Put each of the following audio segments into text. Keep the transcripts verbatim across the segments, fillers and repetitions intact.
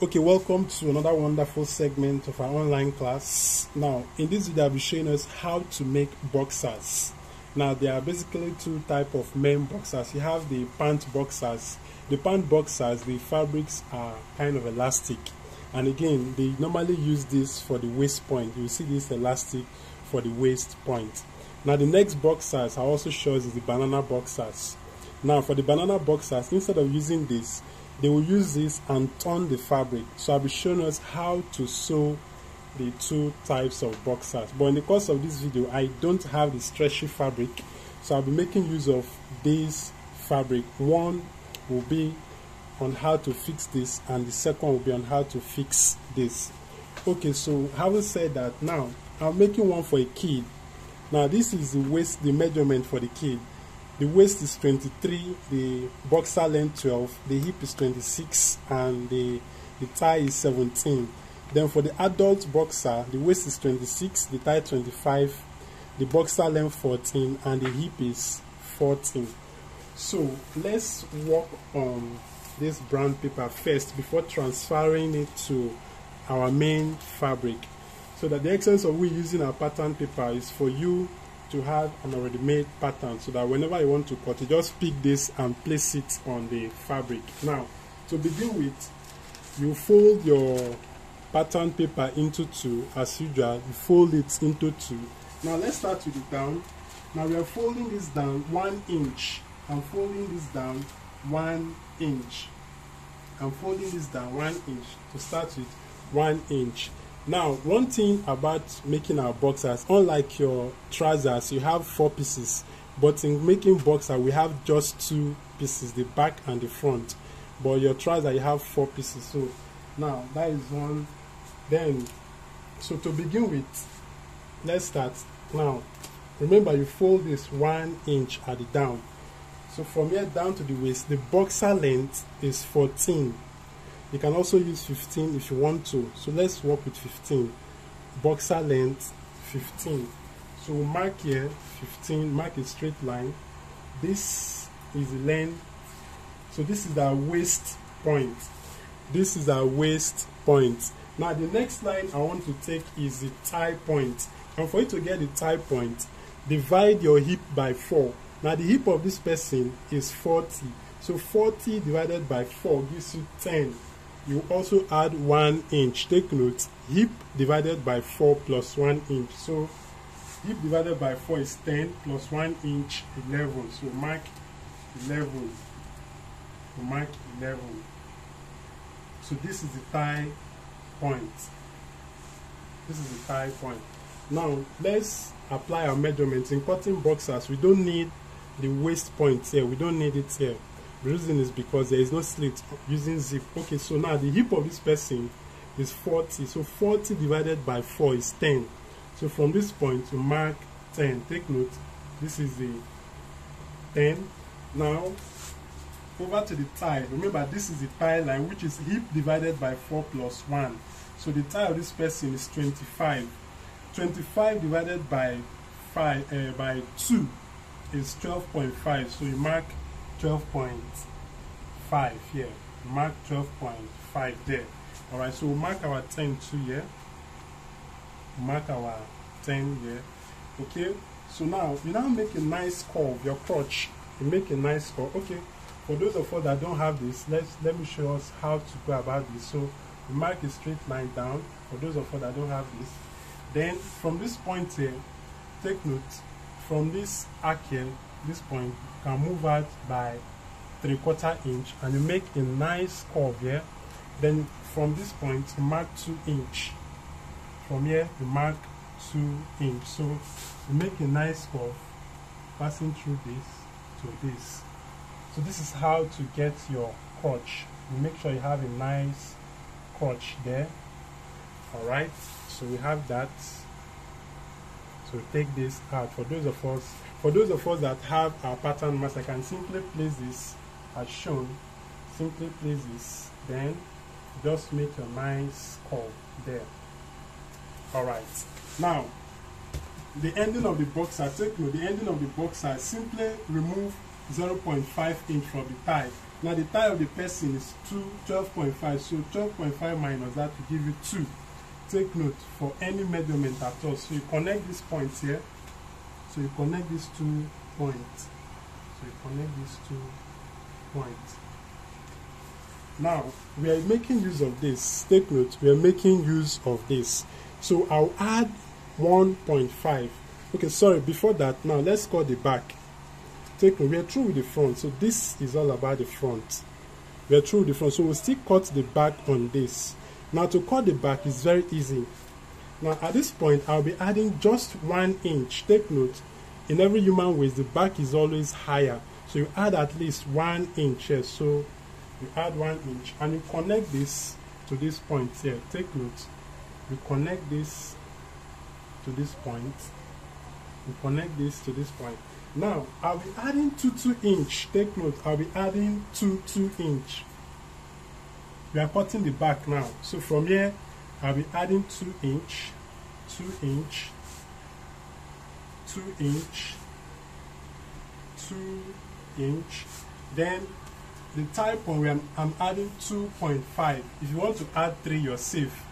Okay, welcome to another wonderful segment of our online class. Now, in this video, I'll be showing us how to make boxers. Now, there are basically two types of men boxers. You have the pant boxers. The pant boxers, the fabrics are kind of elastic. And again, they normally use this for the waist point. You see this elastic for the waist point. Now, the next boxers I also show is the banana boxers. Now, for the banana boxers, instead of using this, they will use this and turn the fabric. So I'll be showing us how to sew the two types of boxers. But in the course of this video, I don't have the stretchy fabric, so I'll be making use of this fabric. One will be on how to fix this, and the second will be on how to fix this. Okay, so having said that, now I'm making one for a kid. Now this is the waist, the measurement for the kid. The waist is twenty-three, the boxer length twelve, the hip is twenty-six, and the, the thigh is seventeen. Then for the adult boxer, the waist is twenty-six, the thigh twenty-five, the boxer length fourteen, and the hip is fourteen. So let's work on this brown paper first before transferring it to our main fabric, so that the essence of we using our pattern paper is for you to have an already made pattern, so that whenever you want to cut, you just pick this and place it on the fabric. Now, to begin with, you fold your pattern paper into two as usual. You fold it into two. Now let's start with it down. Now we are folding this down one inch. I'm folding this down one inch. I'm folding this down one inch. To start with, one inch. Now, one thing about making our boxers, unlike your trousers, you have four pieces, but in making boxer, we have just two pieces, the back and the front. But your trouser, you have four pieces. So now that is one. Then, so to begin with, let's start. Now, remember you fold this one inch at the down. So from here down to the waist, the boxer length is fourteen. You can also use fifteen if you want to. So let's work with fifteen. Boxer length fifteen. So we'll mark here fifteen, mark a straight line. This is the length. So this is our waist point. This is our waist point. Now the next line I want to take is the thigh point. And for you to get the thigh point, divide your hip by four. Now the hip of this person is forty. So forty divided by four gives you ten. You also add one inch. Take note, hip divided by four plus one inch. So hip divided by four is ten plus one inch, eleven. So mark eleven. So mark eleven. So this is the thigh point. This is the thigh point. Now let's apply our measurements. In cutting boxers, we don't need the waist point here. We don't need it here. The reason is because there is no slit using zip. Okay, so now the hip of this person is forty. So forty divided by four is ten. So from this point, you mark ten. Take note, this is the ten. Now, over to the thigh. Remember, this is the thigh line, which is hip divided by four plus one. So the thigh of this person is twenty-five. twenty-five divided by, five, uh, by two is twelve point five. So you mark twelve point five here. Mark twelve point five there. Alright, so we'll mark our ten two here. Mark our ten here. Okay, so now you now make a nice curve, your crotch. You make a nice curve. Okay, for those of us that don't have this, let's let me show us how to go about this. So we mark a straight line down for those of us that don't have this. Then from this point here, take note, from this arc here, this point, you can move out by three quarter inch and you make a nice curve here. Then from this point you mark two inch. From here you mark two inch. So you make a nice curve passing through this to this. So this is how to get your crotch. You make sure you have a nice crotch there. Alright, so we have that. So take this out. For those of us For those of us that have our pattern mask, I can simply place this as shown. Simply place this, then just make a nice curve there. Alright, now the ending of the boxer, take note, the ending of the boxer, simply remove zero point five inch from the thigh. Now the tie of the person is two, twelve point five, so twelve point five minus that will give you two. Take note for any measurement at all. So you connect these points here. So you connect these two points. So you connect these two points. Now we are making use of this. Take note, we are making use of this. So I'll add one point five. Okay, sorry, before that, now let's call the back. Take note, we are through with the front. So this is all about the front. We are through with the front. So we'll still cut the back on this. Now to cut the back is very easy. Now at this point, I'll be adding just one inch. Take note, in every human waist, the back is always higher. So you add at least one inch here. So you add one inch and you connect this to this point here. Take note, you connect this to this point. You connect this to this point. Now I'll be adding two two inch. Take note, I'll be adding two two inch. We are cutting the back now. So from here, I'll be adding two inch, two inch, two inch, two inch. Then the tie point where I'm, I'm adding two point five. If you want to add three, you're safe.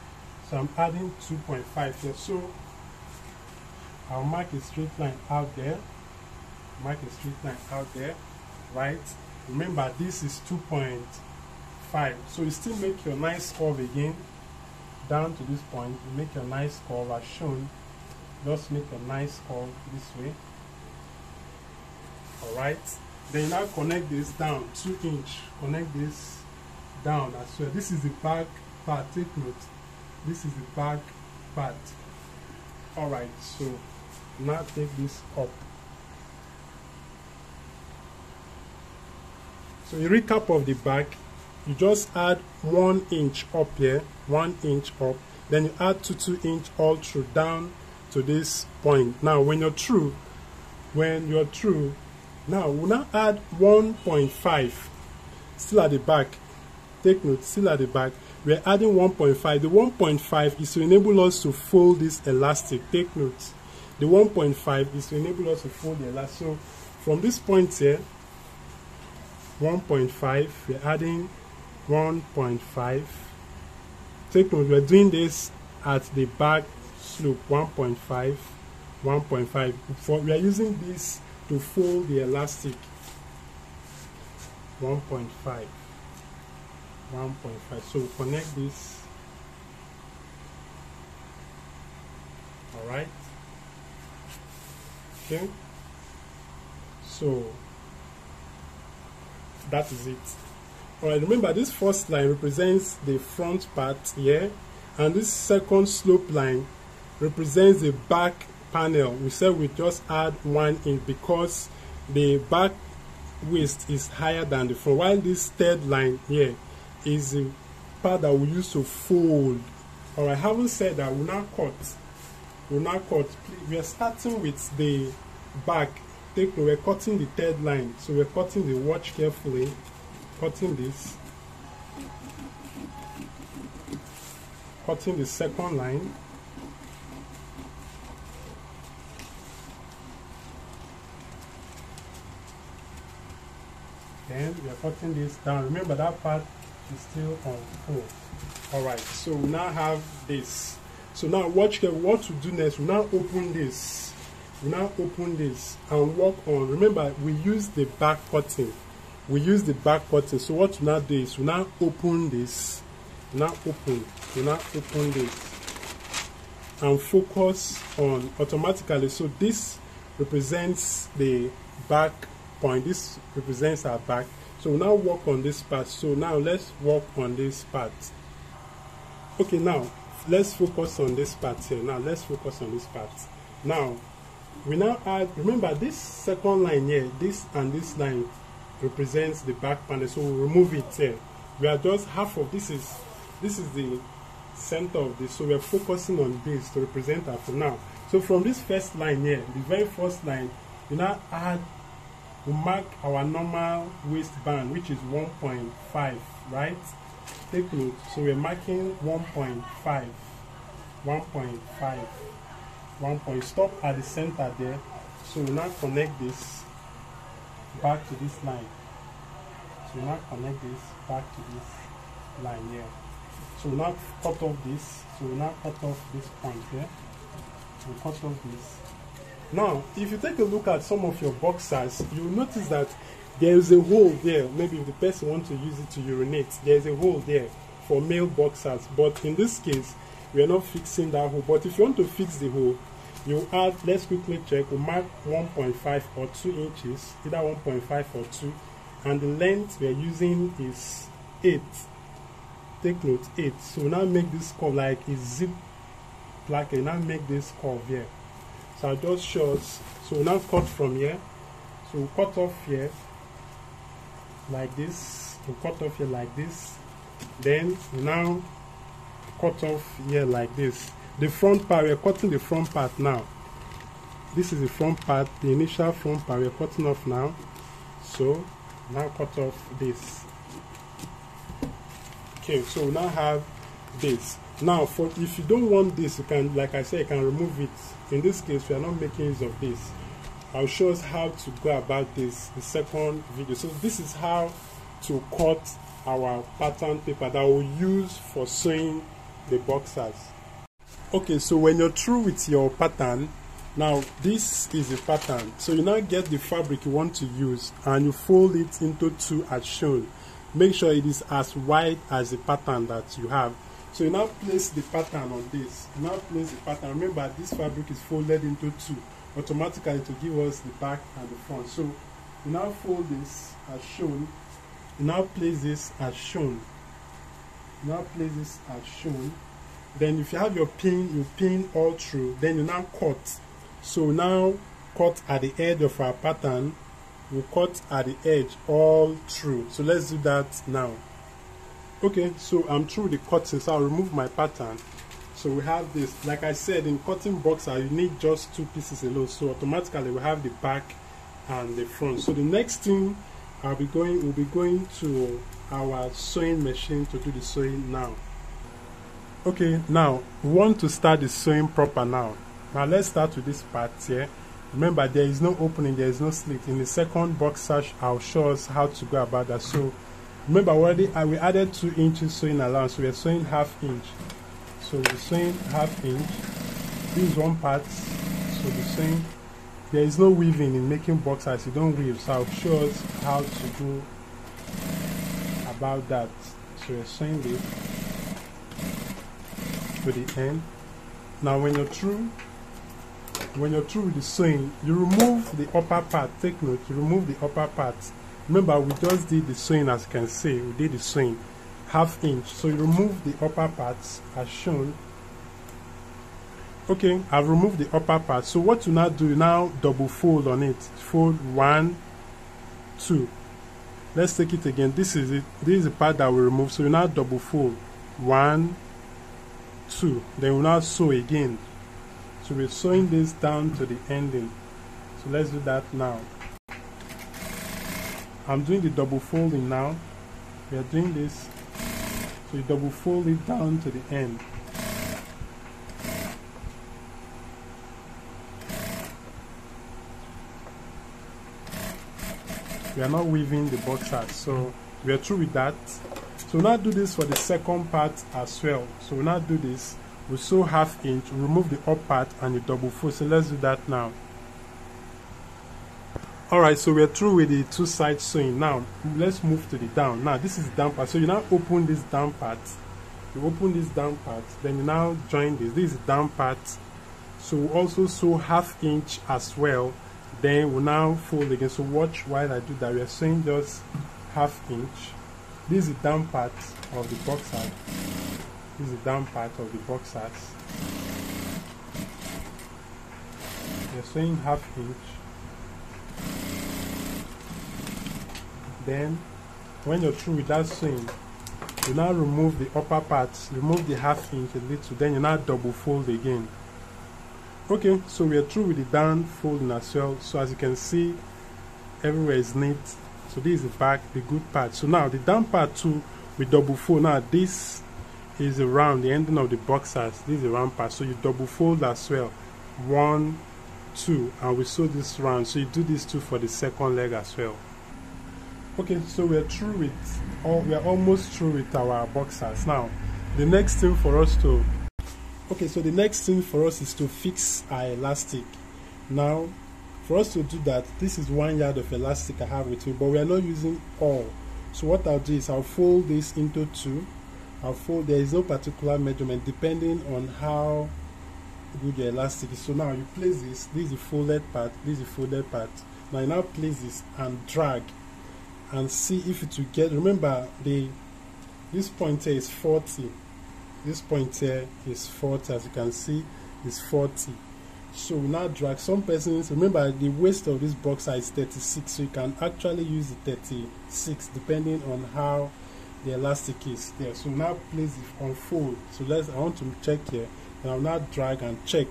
So I'm adding two point five here. So I'll mark a straight line out there. Mark a straight line out there. Right. Remember, this is two point five. So you still make your nice curve again down to this point. You make your nice curve as shown. Just make a nice curve this way. Alright. Then you now connect this down two inch. Connect this down as well. This is the back part. Take note. This is the back part. Alright, so now take this up. So a recap of the back. You just add one inch up here, one inch up, then you add two two inch all through down to this point. Now when you're through, when you're through, now we'll now add one point five, still at the back. Take note, still at the back. We're adding one point five. The one point five is to enable us to fold this elastic. Take note, the one point five is to enable us to fold the elastic. So from this point here, one point five, we're adding one point five. Take note, we're doing this at the back slope. One point five, one point five. We are using this to fold the elastic. One point five, one point five. So we connect this. All right. Okay, so that is it. Alright, remember this first line represents the front part here, and this second slope line represents the back panel. We said we just add one inch because the back waist is higher than the front, while this third line here is the part that we use to fold. Alright, having said that, we'll now cut. We'll now cut. We are starting with the back. Take, we're cutting the third line. So we're cutting the watch carefully. Cutting this, cutting the second line, then we are cutting this down. Remember that part is still on four. Alright, so we now have this. So now watch the, what to do next. We now open this, we now open this and work on. Remember, we use the back cutting. We use the back cutting. So what we now do is we now open this, we now open, we now open this, and focus on automatically. So this represents the back point. This represents our back. So we now work on this part. So now let's work on this part. Okay, now let's focus on this part here. Now let's focus on this part. Now we now add. Remember this second line here. This and this line represents the back panel, so we'll remove it here. We are just half of this is this is the center of this, so we are focusing on this to represent our for now. So from this first line here, the very first line, we now add, we mark our normal waistband, which is one point five, right? Take note, so we're marking one point five, one point five, one point. Stop at the center there. So we now connect this back to this line. So we now connect this back to this line here. So we now cut off this, so we now cut off this point here, we cut off this. Now if you take a look at some of your boxers, you'll notice that there is a hole there. Maybe if the person wants to use it to urinate, there is a hole there for male boxers, but in this case we are not fixing that hole. But if you want to fix the hole, you add, let's quickly check, we mark one point five or two inches, either one point five or two, and the length we are using is eight. Take note, eight. So we now make this curve like a zip, like I now make this curve here. So I just show us. So we now cut from here. So we cut off here like this. We cut off here like this. Then we now cut off here like this. The front part, we are cutting the front part now. This is the front part, the initial front part we are cutting off now. So now cut off this. Okay, so we now have this. Now for if you don't want this, you can, like I said, you can remove it. In this case, we are not making use of this. I'll show us how to go about this the second video. So this is how to cut our pattern paper that we'll use for sewing the boxers. Okay, so when you're through with your pattern, now this is the pattern. So you now get the fabric you want to use and you fold it into two as shown. Make sure it is as wide as the pattern that you have. So you now place the pattern on this. You now place the pattern. Remember, this fabric is folded into two. Automatically to give us the back and the front. So you now fold this as shown. You now place this as shown. You now place this as shown. Then if you have your pin, you pin all through, then you now cut. So now cut at the edge of our pattern, we cut at the edge all through. So let's do that now. Okay, so I'm through the cutting, so I'll remove my pattern. So we have this, like I said, in cutting boxer, you need just two pieces alone. So automatically we have the back and the front. So the next thing I'll be going, we'll be going to our sewing machine to do the sewing now. Okay, now we want to start the sewing proper now. Now let's start with this part here. Remember, there is no opening, there is no slit. In the second boxer, I'll show us how to go about that. So remember, already I we added two inches sewing allowance. So we are sewing half inch. So we're sewing half inch. This is one part. So the sewing. There is no weaving in making boxers. You don't weave. So I'll show us how to go about that. So we're sewing this to the end. Now when you're through when you're through with the sewing, you remove the upper part. Take note, you remove the upper part. Remember, we just did the sewing, as you can see, we did the sewing half inch. So you remove the upper parts as shown. Okay, I've removed the upper part. So what you now do, you now double fold on it. Fold one, two. Let's take it again. This is it. This is the part that we remove. So you now double fold one, two, then we'll now sew again. So we're sewing this down to the ending. So let's do that now. I'm doing the double folding now. We are doing this. So you double fold it down to the end. We are not weaving the boxers, so we are through with that. So now do this for the second part as well. So we now do this. We sew half inch, remove the up part and the double fold. So let's do that now. Alright, so we're through with the two side sewing. Now let's move to the down. Now this is the down part. So you now open this down part. You open this down part, then you now join this. This is the down part. So we also sew half inch as well. Then we'll now fold again. So watch while I do that. We are sewing just half inch. This is the down part of the boxers. This is the down part of the boxers. We are sewing half inch. Then, when you're through with that sewing, you now remove the upper part, remove the half inch a little, then you now double fold again. Okay, so we are through with the down folding as well. So as you can see, everywhere is neat. So this is the back, the good part. So now the down part too, we double fold. Now this is around the ending of the boxers. This is the round part. So you double fold as well. One, two, and we sew this round. So you do this too for the second leg as well. Okay, so we are through with, all, we are almost through with our boxers. Now, the next thing for us to, okay, so the next thing for us is to fix our elastic. Now, for us to do that, this is one yard of elastic I have with me, but we are not using all. So what I'll do is I'll fold this into two. I'll fold. There is no particular measurement depending on how good your elastic is. So now you place this. This is the folded part. This is the folded part. Now you now place this and drag. And see if it will get. Remember, the this point here is forty. This point here is forty, as you can see, is forty. So now drag. Some persons, remember, the waist of this boxer is thirty-six, so you can actually use the thirty-six depending on how the elastic is there. So now place it on fold. So let's. I want to check here, and I'll now drag and check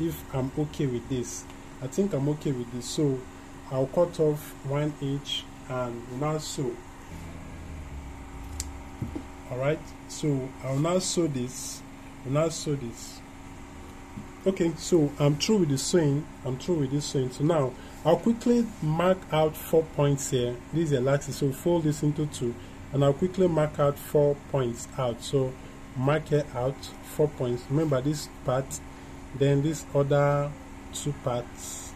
if I'm okay with this. I think I'm okay with this. So I'll cut off one inch. And now sew. Alright, so I'll now sew this. I'll now sew this. Okay, so I'm through with the sewing. I'm through with this sewing. So now I'll quickly mark out four points here. This is elastic, so fold this into two, and I'll quickly mark out four points out. So mark it out four points. Remember this part, then this other two parts.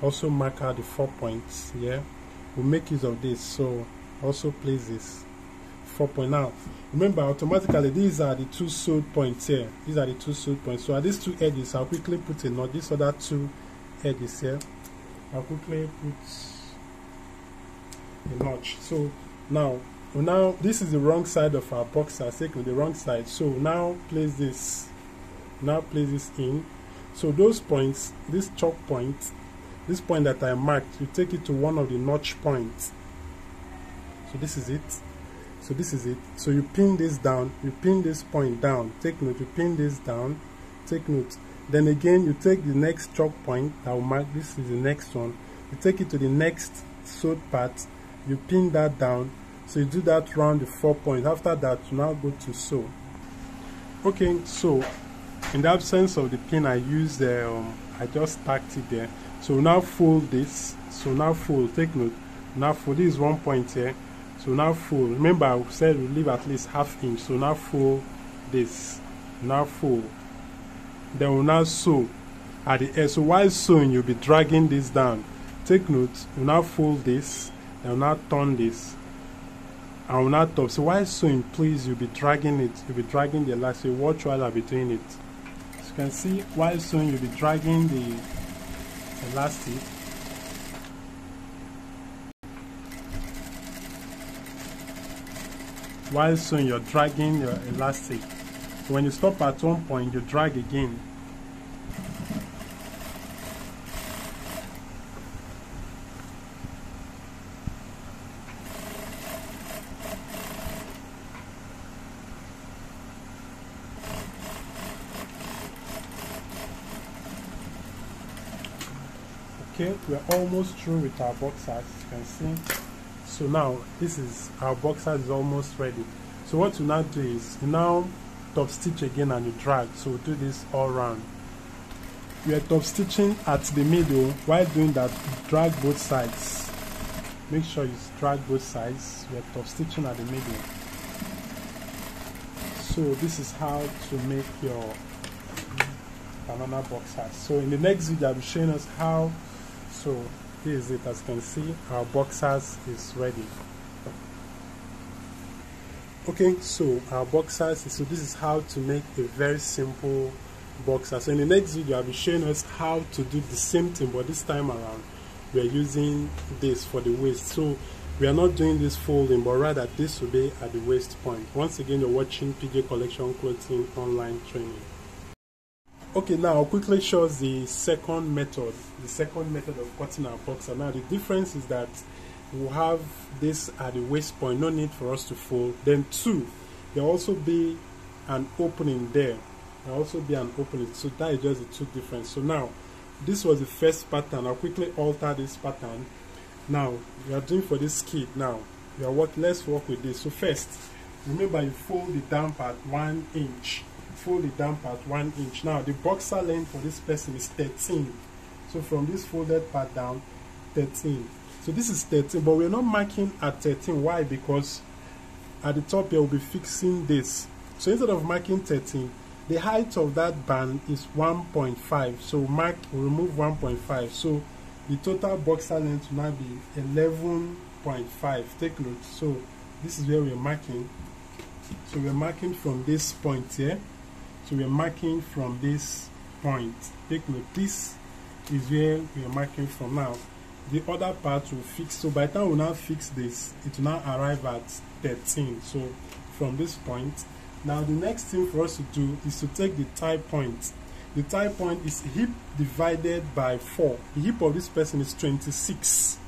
Also mark out the four points. Yeah. We'll make use of this, so also place this four point. Now remember, automatically these are the two sewed points here. These are the two sewed points. So at these two edges, I'll quickly put a knot. These other two edges here, I'll quickly put a notch. So now, now this is the wrong side of our boxer. Second, the wrong side. So now place this. Now place this in. So those points, this chalk point. This point that I marked, you take it to one of the notch points. So this is it. So this is it. So you pin this down. You pin this point down. Take note. You pin this down. Take note. Then again, you take the next chalk point. I'll mark. This is the next one. You take it to the next sewed part. You pin that down. So you do that round the four points. After that, you now go to sew. Okay. So in the absence of the pin, I used the. Um, I just tacked it there. So now fold this. So now fold. Take note. Now fold. This is one point here. So now fold. Remember, I said we leave at least half inch. So now fold this. Now fold. Then we'll now sew at the edge. So while sewing, you'll be dragging this down. Take note. We'll now fold this. Then we'll now turn this. And we'll now top. So while sewing, please, you'll be dragging it. You'll be dragging the elastic. Watch while I'll be doing it. As you can see, while sewing, you'll be dragging the elastic. While sewing, you're dragging your elastic. So when you stop at one point, you drag again. Okay, we are almost through with our boxers, as you can see. So now this is our boxer is almost ready. So what you now do is you now top stitch again and you drag. So we'll do this all round. We are top stitching at the middle. While doing that, drag both sides. Make sure you drag both sides. We are top stitching at the middle. So this is how to make your banana boxers. So in the next video, I'll be showing us how. So here is it. As you can see, our boxers is ready. Okay, so our boxers. So this is how to make a very simple boxer. So in the next video, I'll be showing us how to do the same thing, but this time around, we are using this for the waist. So we are not doing this folding, but rather this will be at the waist point. Once again, you're watching P J Collection Clothing Online Training. Okay, now I'll quickly show us the second method, the second method of cutting our boxer. Now the difference is that we'll have this at the waist point, no need for us to fold. Then two, there'll also be an opening there. There'll also be an opening, so that is just the two difference. So now, this was the first pattern. I'll quickly alter this pattern. Now, we are doing for this kid now. We are work, let's work with this. So first, remember you fold the down part one inch. Fold it down part one inch. Now the boxer length for this person is thirteen. So from this folded part down, thirteen. So this is thirteen, but we're not marking at thirteen. Why? Because at the top here we'll be fixing this. So instead of marking thirteen, the height of that band is one point five. So mark, remove one point five. So the total boxer length will now be eleven point five. Take note. So this is where we're marking. So we're marking from this point here. So we're marking from this point. Take note. This is where we're marking from now. The other part will fix. So by the time we now fix this, it will now arrive at thirteen. So from this point. Now the next thing for us to do is to take the tie point. The tie point is hip divided by four. The hip of this person is twenty-six.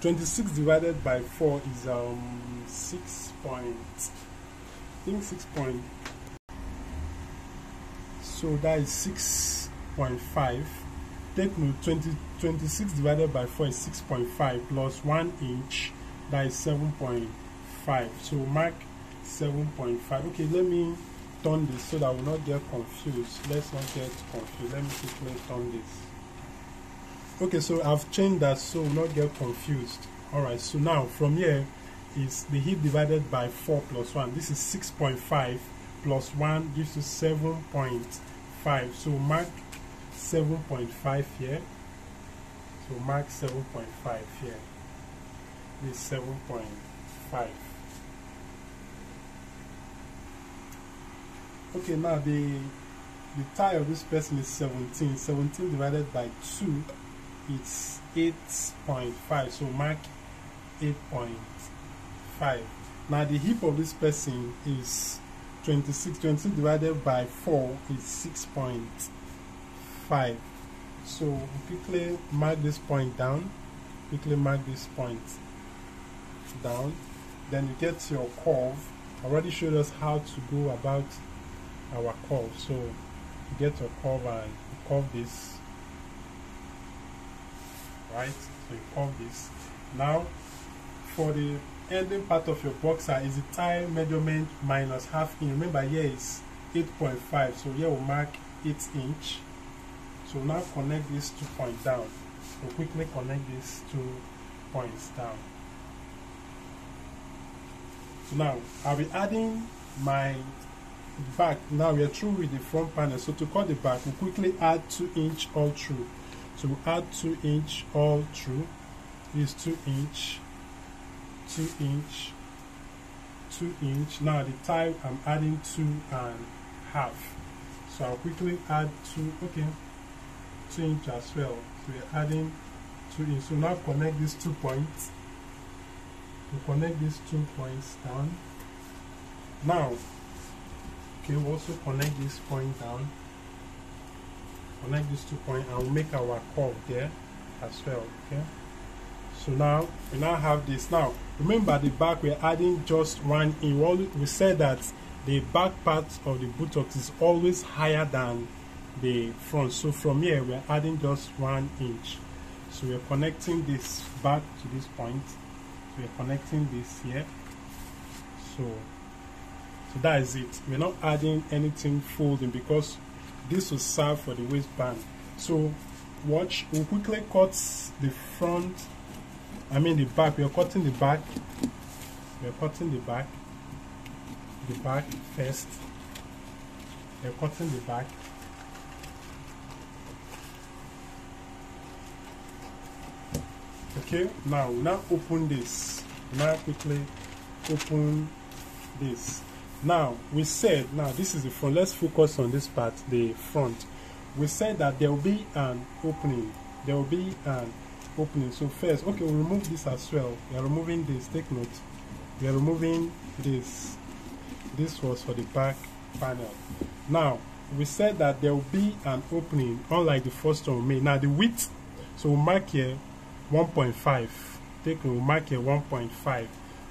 twenty-six divided by four is um six point. I think six point. So that is six point five. Take note, twenty, twenty-six divided by four is six point five plus one inch, that is seven point five. So mark seven point five. Okay, let me turn this so that we will not get confused. Let's not get confused. Let me quickly turn this. Okay, so I've changed that so we will not get confused. Alright, so now from here is the hip divided by four plus one. This is six point five plus one gives you seven point five. So mark seven point five here. So mark seven point five here. This seven point five. Okay, now the the tie of this person is seventeen. seventeen divided by two, it's eight point five. So mark eight point five. Now the hip of this person is twenty-six. twenty-six divided by four is six point five. So quickly mark this point down. Quickly mark this point down. Then you get your curve. I already showed us how to go about our curve. So you get your curve and you curve this. Right? So you curve this. Now for the ending part of your boxer is the tie measurement minus half inch. Remember here is eight point five. So here we'll mark eight inch. So now connect these two points down. So quickly connect these two points down. So now I'll be adding my back. Now we are through with the front panel. So to cut the back, we we'll quickly add two inch all through. So we'll add two inch all through. This two inch, two inch, two inch. Now the tie I'm adding two and half. So I'll quickly add two. Okay. Two inch as well. So we're adding two inch. So now connect these two points. We connect these two points down. Now, okay, we also connect this point down. Connect these two points and we'll make our curve there as well. Okay. So now we now have this. Now remember the back we're adding just one inch. We said that the back part of the buttocks is always higher than the front. So from here we're adding just one inch. So we're connecting this back to this point. So we're connecting this here. So, so that is it. We're not adding anything folding because this will serve for the waistband. So watch, we'll quickly cut the front, I mean the back. We're cutting the back. We're cutting the back. The back first. We're cutting the back. Okay, now we now open this. Now quickly open this. Now we said, now this is the front. Let's focus on this part, the front. We said that there will be an opening. There will be an opening. So first, okay, we'll remove this as well. We are removing this. Take note. We are removing this. This was for the back panel. Now we said that there will be an opening, unlike the first one we made. Now the width. So we'll mark here one point five. Take note, we'll mark here one point five.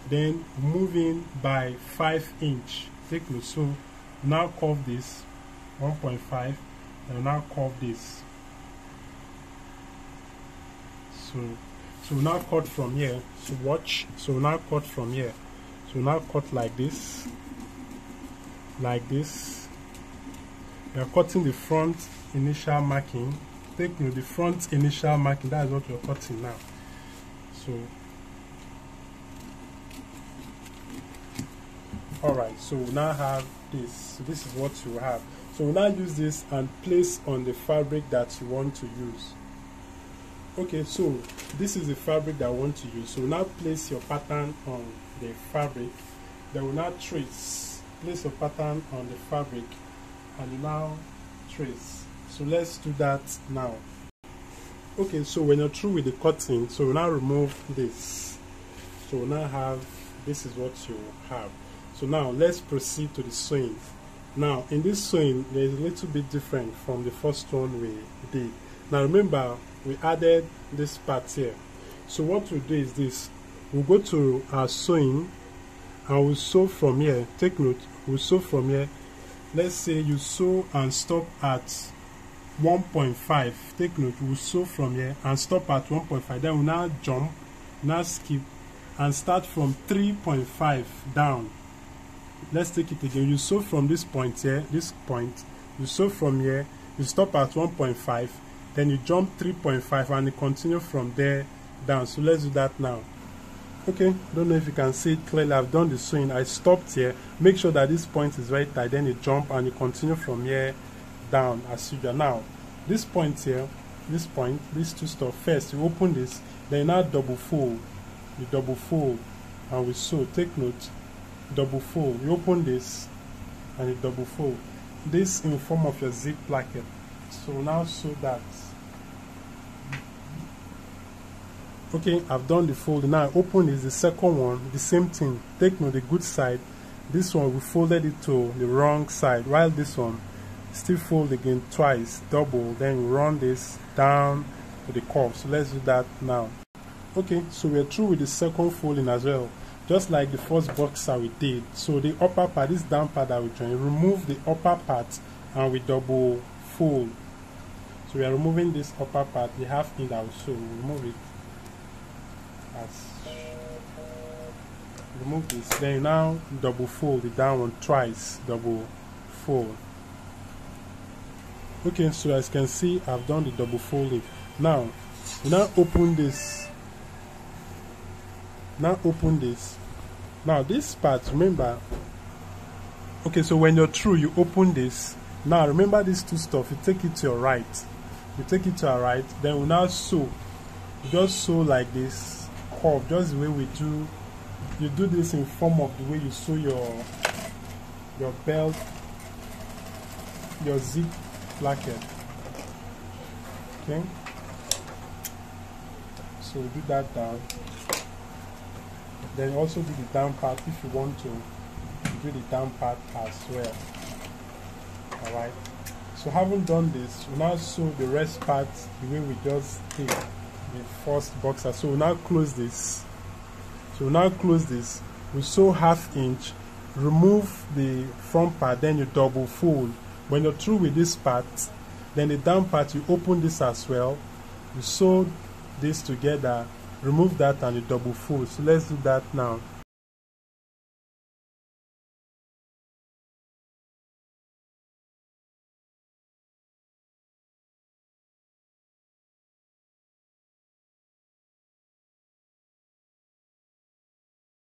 Then moving by five inch. Take note. So now curve this one point five and now curve this. So so now cut from here. So watch. So now cut from here. So now cut like this. Like this. We are cutting the front initial marking. Take note, the front initial marking, that is what we are cutting now. so alright, so we now have this. So this is what you have. So we now use this and place on the fabric that you want to use. Okay, so this is the fabric that I want to use. So now place your pattern on the fabric. Then we now trace. Place your pattern on the fabric and you now trace. So let's do that now. Okay, so when you're through with the cutting, so we now remove this. So we now have, this is what you have. So now let's proceed to the sewing. Now in this sewing, there is a little bit different from the first one we did. Now remember, we added this part here. So what we do is this: we'll go to our sewing and we'll sew from here. Take note, we'll sew from here. Let's say you sew and stop at one point five. Take note, we'll sew from here and stop at one point five. Then we'll now jump, now skip, and start from three point five down. Let's take it again. You sew from this point here, this point, you sew from here, you stop at one point five. Then you jump three point five and you continue from there down. So let's do that now. Okay, don't know if you can see it clearly. I've done the sewing. I stopped here. Make sure that this point is right tight. Then you jump and you continue from here down as usual. Now, this point here, this point, these two stuff. First, you open this. Then you now double fold. You double fold and we sew. Take note, double fold. You open this and you double fold. This in the form of your zip placket. So now sew that. Okay, I've done the fold. Now open is the second one, the same thing. Take note, the good side, this one we folded it to the wrong side, while this one still fold again twice, double, then run this down to the curve. So let's do that now. Okay, so we're through with the second folding as well, just like the first boxer we did. So the upper part, this down part that we join, remove the upper part and we double fold. So we are removing this upper part, the half in that, so we remove it. As remove this, then now double fold it down one twice, double fold. Okay, so as you can see, I've done the double folding. Now we now open this, now open this. Now this part, remember, okay, so when you're through, you open this. Now remember these two stuff, you take it to your right, you take it to our right, then we now sew. Just sew like this curve, just the way we do. You do this in form of the way you sew your your belt, your zip placket. Okay, so do that down. Then also do the down part if you want to do the down part as well. All right, so having done this, we now sew the rest part the way we just did the first boxer. So we'll now close this. So we'll now close this. We sew half inch, remove the front part, then you double fold. When you're through with this part, then the down part, you open this as well, you sew this together, remove that and you double fold. So let's do that now.